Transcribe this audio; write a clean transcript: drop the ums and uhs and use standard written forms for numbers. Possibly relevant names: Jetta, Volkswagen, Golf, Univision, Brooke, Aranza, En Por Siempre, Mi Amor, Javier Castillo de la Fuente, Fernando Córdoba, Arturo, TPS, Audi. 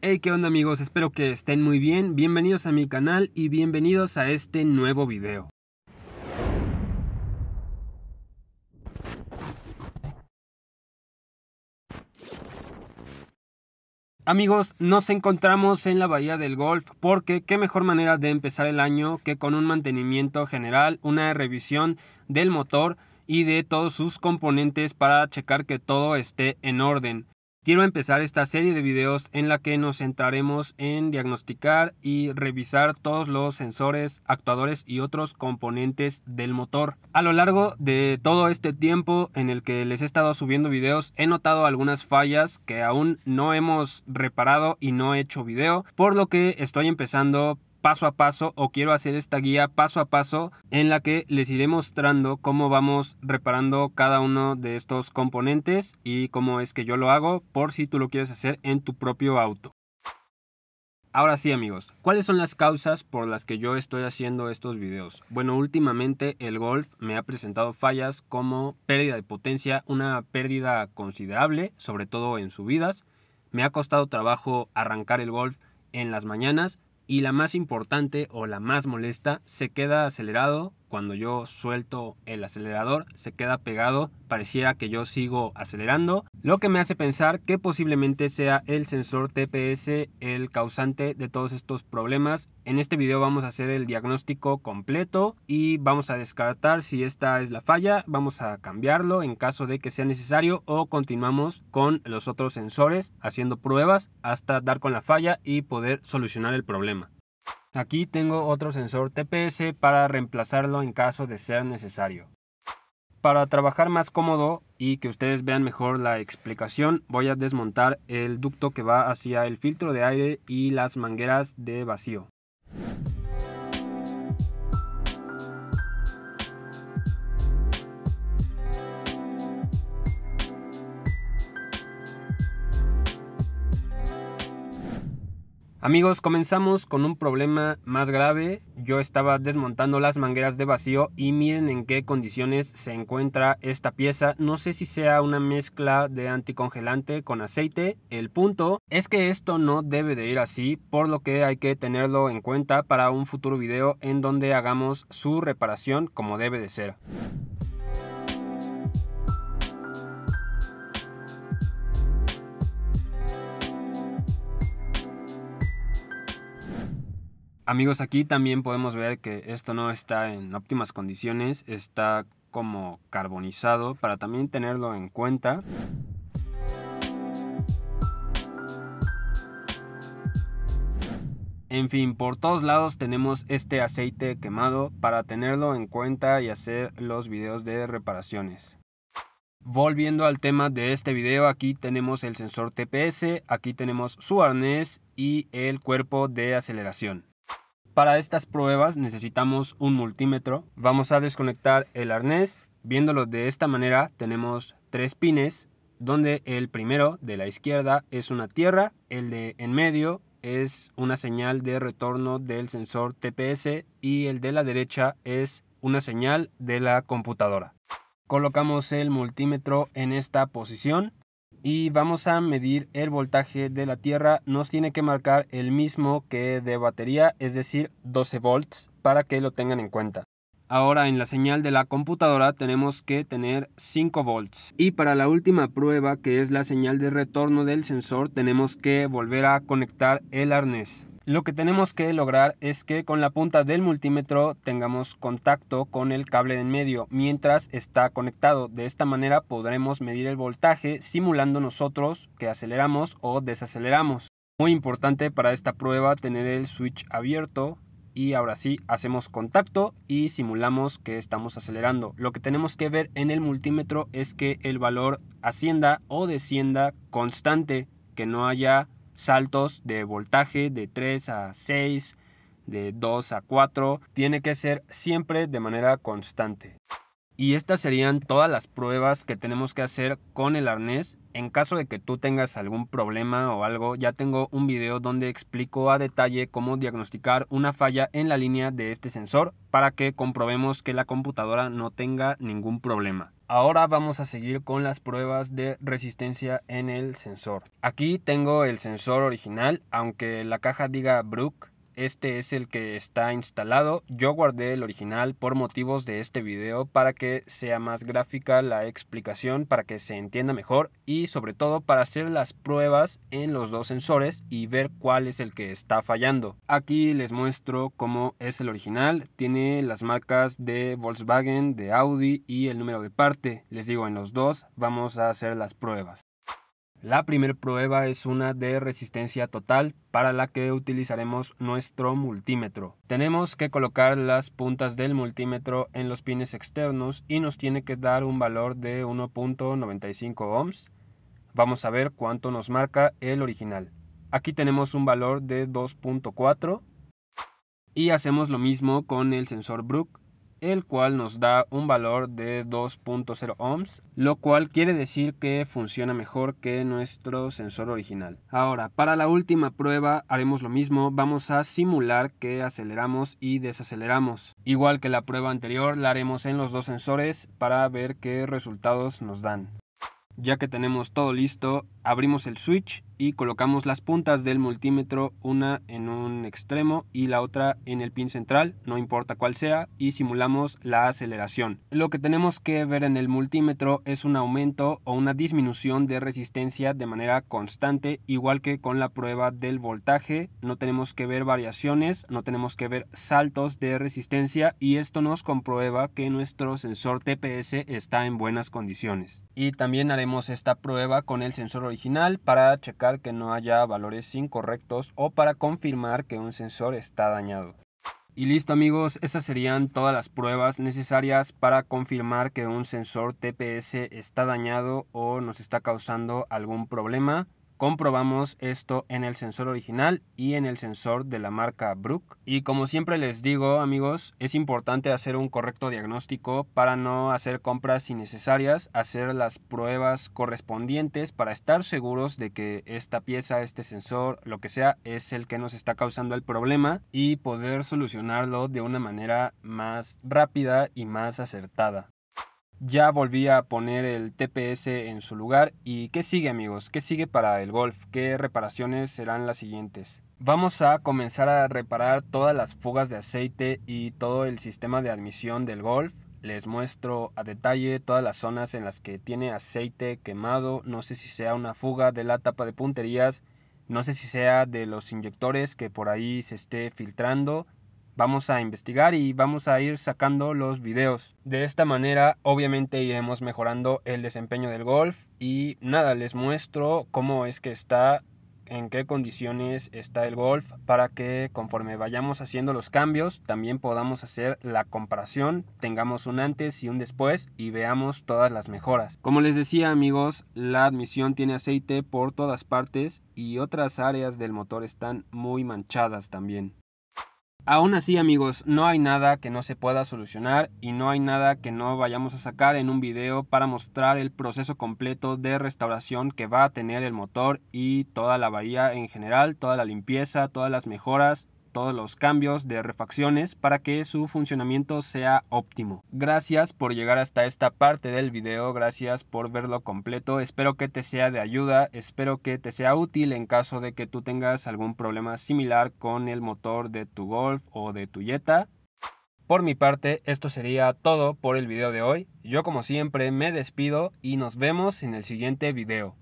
Hey, qué onda amigos, espero que estén muy bien, bienvenidos a mi canal y bienvenidos a este nuevo video. Amigos, nos encontramos en la bahía del Golf porque qué mejor manera de empezar el año que con un mantenimiento general, una revisión del motor y de todos sus componentes para checar que todo esté en orden. Quiero empezar esta serie de videos en la que nos centraremos en diagnosticar y revisar todos los sensores, actuadores y otros componentes del motor. A lo largo de todo este tiempo en el que les he estado subiendo videos, he notado algunas fallas que aún no hemos reparado y no he hecho video, por lo que estoy empezando paso a paso, o quiero hacer esta guía paso a paso en la que les iré mostrando cómo vamos reparando cada uno de estos componentes y cómo es que yo lo hago, por si tú lo quieres hacer en tu propio auto. Ahora sí amigos, ¿cuáles son las causas por las que yo estoy haciendo estos videos? Bueno, últimamente el Golf me ha presentado fallas como pérdida de potencia, una pérdida considerable, sobre todo en subidas. Me ha costado trabajo arrancar el Golf en las mañanas. Y la más importante o la más molesta, se queda acelerado. Cuando yo suelto el acelerador, se queda pegado. Pareciera que yo sigo acelerando. Lo que me hace pensar que posiblemente sea el sensor TPS el causante de todos estos problemas. En este video vamos a hacer el diagnóstico completo y vamos a descartar si esta es la falla. Vamos a cambiarlo en caso de que sea necesario o continuamos con los otros sensores haciendo pruebas hasta dar con la falla y poder solucionar el problema. Aquí tengo otro sensor TPS para reemplazarlo en caso de ser necesario. Para trabajar más cómodo y que ustedes vean mejor la explicación, voy a desmontar el ducto que va hacia el filtro de aire y las mangueras de vacío. Amigos, comenzamos con un problema más grave. Yo estaba desmontando las mangueras de vacío y miren en qué condiciones se encuentra esta pieza. No sé si sea una mezcla de anticongelante con aceite. El punto es que esto no debe de ir así, por lo que hay que tenerlo en cuenta para un futuro video en donde hagamos su reparación como debe de ser. Amigos, aquí también podemos ver que esto no está en óptimas condiciones, está como carbonizado, para también tenerlo en cuenta. En fin, por todos lados tenemos este aceite quemado para tenerlo en cuenta y hacer los videos de reparaciones. Volviendo al tema de este video, aquí tenemos el sensor TPS, aquí tenemos su arnés y el cuerpo de aceleración. Para estas pruebas necesitamos un multímetro. Vamos a desconectar el arnés. Viéndolo de esta manera, tenemos tres pines, donde el primero de la izquierda es una tierra, el de en medio es una señal de retorno del sensor TPS y el de la derecha es una señal de la computadora. Colocamos el multímetro en esta posición y vamos a medir el voltaje de la tierra. Nos tiene que marcar el mismo que de batería, es decir, 12 volts, para que lo tengan en cuenta. Ahora en la señal de la computadora tenemos que tener 5 volts. Y para la última prueba, que es la señal de retorno del sensor, tenemos que volver a conectar el arnés. Lo que tenemos que lograr es que con la punta del multímetro tengamos contacto con el cable de en medio mientras está conectado. De esta manera podremos medir el voltaje simulando nosotros que aceleramos o desaceleramos. Muy importante para esta prueba tener el switch abierto y ahora sí hacemos contacto y simulamos que estamos acelerando. Lo que tenemos que ver en el multímetro es que el valor ascienda o descienda constante, que no haya saltos de voltaje de 3 a 6, de 2 a 4, tiene que ser siempre de manera constante. Y estas serían todas las pruebas que tenemos que hacer con el arnés. En caso de que tú tengas algún problema o algo, ya tengo un video donde explico a detalle cómo diagnosticar una falla en la línea de este sensor para que comprobemos que la computadora no tenga ningún problema. Ahora vamos a seguir con las pruebas de resistencia en el sensor. Aquí tengo el sensor original, aunque la caja diga Brooke, este es el que está instalado. Yo guardé el original por motivos de este video para que sea más gráfica la explicación, para que se entienda mejor y sobre todo para hacer las pruebas en los dos sensores y ver cuál es el que está fallando. Aquí les muestro cómo es el original. Tiene las marcas de Volkswagen, de Audi y el número de parte. Les digo, en los dos vamos a hacer las pruebas. La primera prueba es una de resistencia total, para la que utilizaremos nuestro multímetro. Tenemos que colocar las puntas del multímetro en los pines externos y nos tiene que dar un valor de 1.95 ohms. Vamos a ver cuánto nos marca el original. Aquí tenemos un valor de 2.4 y hacemos lo mismo con el sensor Brooke, el cual nos da un valor de 2.0 ohms, lo cual quiere decir que funciona mejor que nuestro sensor original. Ahora, para la última prueba haremos lo mismo, vamos a simular que aceleramos y desaceleramos. Igual que la prueba anterior, la haremos en los dos sensores para ver qué resultados nos dan. Ya que tenemos todo listo, abrimos el switch y colocamos las puntas del multímetro, una en un extremo y la otra en el pin central, no importa cuál sea, y simulamos la aceleración. Lo que tenemos que ver en el multímetro es un aumento o una disminución de resistencia de manera constante, igual que con la prueba del voltaje. No tenemos que ver variaciones, no tenemos que ver saltos de resistencia, y esto nos comprueba que nuestro sensor TPS está en buenas condiciones. Y también haremos esta prueba con el sensor original para checar que no haya valores incorrectos o para confirmar que un sensor está dañado. Y listo amigos, esas serían todas las pruebas necesarias para confirmar que un sensor TPS está dañado o nos está causando algún problema. Comprobamos esto en el sensor original y en el sensor de la marca Brooke. Y como siempre les digo amigos, es importante hacer un correcto diagnóstico para no hacer compras innecesarias, hacer las pruebas correspondientes para estar seguros de que esta pieza, este sensor, lo que sea, es el que nos está causando el problema y poder solucionarlo de una manera más rápida y más acertada. Ya volví a poner el TPS en su lugar. ¿Y qué sigue amigos? ¿Qué sigue para el Golf? ¿Qué reparaciones serán las siguientes? Vamos a comenzar a reparar todas las fugas de aceite y todo el sistema de admisión del Golf. Les muestro a detalle todas las zonas en las que tiene aceite quemado. No sé si sea una fuga de la tapa de punterías, no sé si sea de los inyectores que por ahí se esté filtrando. Vamos a investigar y vamos a ir sacando los videos. De esta manera obviamente iremos mejorando el desempeño del Golf. Y nada, les muestro cómo es que está, en qué condiciones está el Golf, para que conforme vayamos haciendo los cambios también podamos hacer la comparación, tengamos un antes y un después y veamos todas las mejoras. Como les decía amigos, la admisión tiene aceite por todas partes y otras áreas del motor están muy manchadas también. Aún así amigos, no hay nada que no se pueda solucionar y no hay nada que no vayamos a sacar en un video para mostrar el proceso completo de restauración que va a tener el motor y toda la bahía en general, toda la limpieza, todas las mejoras, todos los cambios de refacciones para que su funcionamiento sea óptimo. Gracias por llegar hasta esta parte del video, gracias por verlo completo, espero que te sea de ayuda, espero que te sea útil en caso de que tú tengas algún problema similar con el motor de tu Golf o de tu Jetta. Por mi parte, esto sería todo por el video de hoy. Yo como siempre me despido y nos vemos en el siguiente video.